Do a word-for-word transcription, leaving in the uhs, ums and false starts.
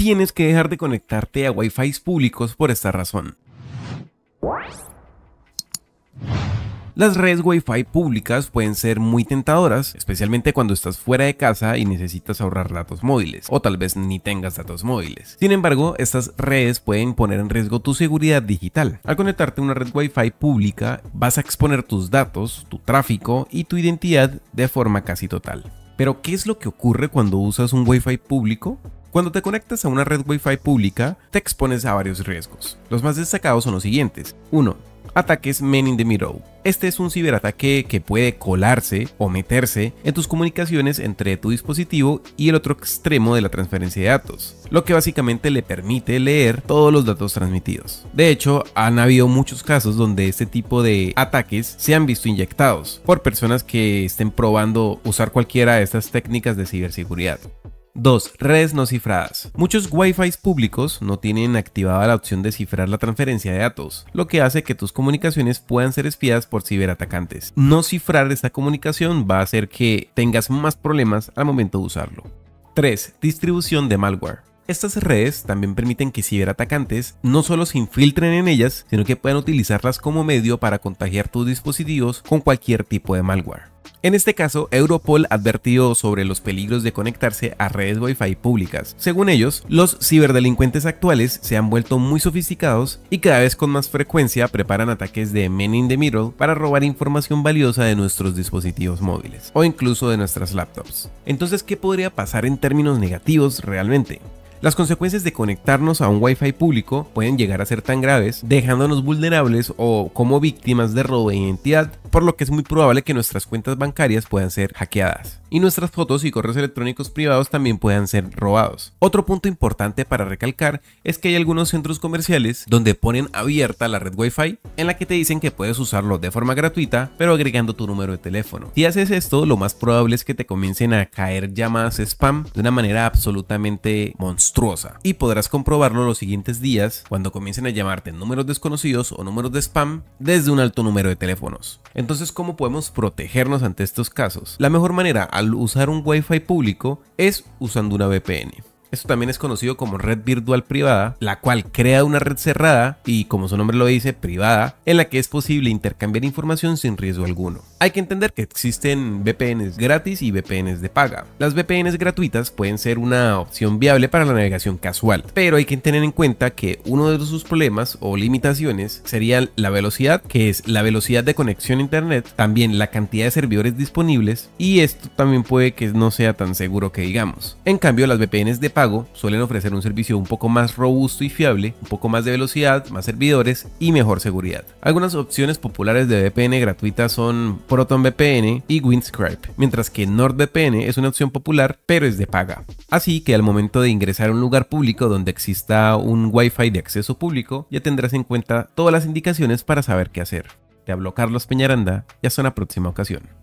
tienes que dejar de conectarte a Wi-Fi públicos por esta razón. Las redes Wi-Fi públicas pueden ser muy tentadoras, especialmente cuando estás fuera de casa y necesitas ahorrar datos móviles, o tal vez ni tengas datos móviles. Sin embargo, estas redes pueden poner en riesgo tu seguridad digital. Al conectarte a una red Wi-Fi pública, vas a exponer tus datos, tu tráfico y tu identidad de forma casi total. Pero, ¿qué es lo que ocurre cuando usas un Wi-Fi público? Cuando te conectas a una red Wi-Fi pública, te expones a varios riesgos. Los más destacados son los siguientes. uno. Ataques Man in the Middle. Este es un ciberataque que puede colarse o meterse en tus comunicaciones entre tu dispositivo y el otro extremo de la transferencia de datos, lo que básicamente le permite leer todos los datos transmitidos. De hecho, han habido muchos casos donde este tipo de ataques se han visto inyectados por personas que estén probando usar cualquiera de estas técnicas de ciberseguridad. dos. Redes no cifradas. Muchos Wi-Fi públicos no tienen activada la opción de cifrar la transferencia de datos, lo que hace que tus comunicaciones puedan ser espiadas por ciberatacantes. No cifrar esta comunicación va a hacer que tengas más problemas al momento de usarlo. tres. Distribución de malware. Estas redes también permiten que ciberatacantes no solo se infiltren en ellas, sino que puedan utilizarlas como medio para contagiar tus dispositivos con cualquier tipo de malware. En este caso, Europol ha advertido sobre los peligros de conectarse a redes Wi-Fi públicas. Según ellos, los ciberdelincuentes actuales se han vuelto muy sofisticados y cada vez con más frecuencia preparan ataques de Man in the Middle para robar información valiosa de nuestros dispositivos móviles o incluso de nuestras laptops. Entonces, ¿qué podría pasar en términos negativos realmente? Las consecuencias de conectarnos a un Wi-Fi público pueden llegar a ser tan graves, dejándonos vulnerables o como víctimas de robo de identidad, por lo que es muy probable que nuestras cuentas bancarias puedan ser hackeadas y nuestras fotos y correos electrónicos privados también puedan ser robados. Otro punto importante para recalcar es que hay algunos centros comerciales donde ponen abierta la red Wi-Fi en la que te dicen que puedes usarlo de forma gratuita, pero agregando tu número de teléfono. Si haces esto, lo más probable es que te comiencen a caer llamadas spam de una manera absolutamente monstruosa. Y podrás comprobarlo los siguientes días cuando comiencen a llamarte números desconocidos o números de spam desde un alto número de teléfonos. Entonces, ¿cómo podemos protegernos ante estos casos? La mejor manera al usar un Wi-Fi público es usando una V P N. Esto también es conocido como red virtual privada, la cual crea una red cerrada y, como su nombre lo dice, privada, en la que es posible intercambiar información sin riesgo alguno. Hay que entender que existen V P Ns gratis y V P Ns de paga. Las V P Ns gratuitas pueden ser una opción viable para la navegación casual, pero hay que tener en cuenta que uno de sus problemas o limitaciones sería la velocidad, que es la velocidad de conexión a internet, también la cantidad de servidores disponibles, y esto también puede que no sea tan seguro que digamos. En cambio, las V P Ns de paga suelen ofrecer un servicio un poco más robusto y fiable, un poco más de velocidad, más servidores y mejor seguridad. Algunas opciones populares de V P N gratuita son ProtonVPN y Windscribe, mientras que NordVPN es una opción popular, pero es de paga. Así que al momento de ingresar a un lugar público donde exista un Wi-Fi de acceso público, ya tendrás en cuenta todas las indicaciones para saber qué hacer. Te habló Carlos Peñaranda y hasta una próxima ocasión.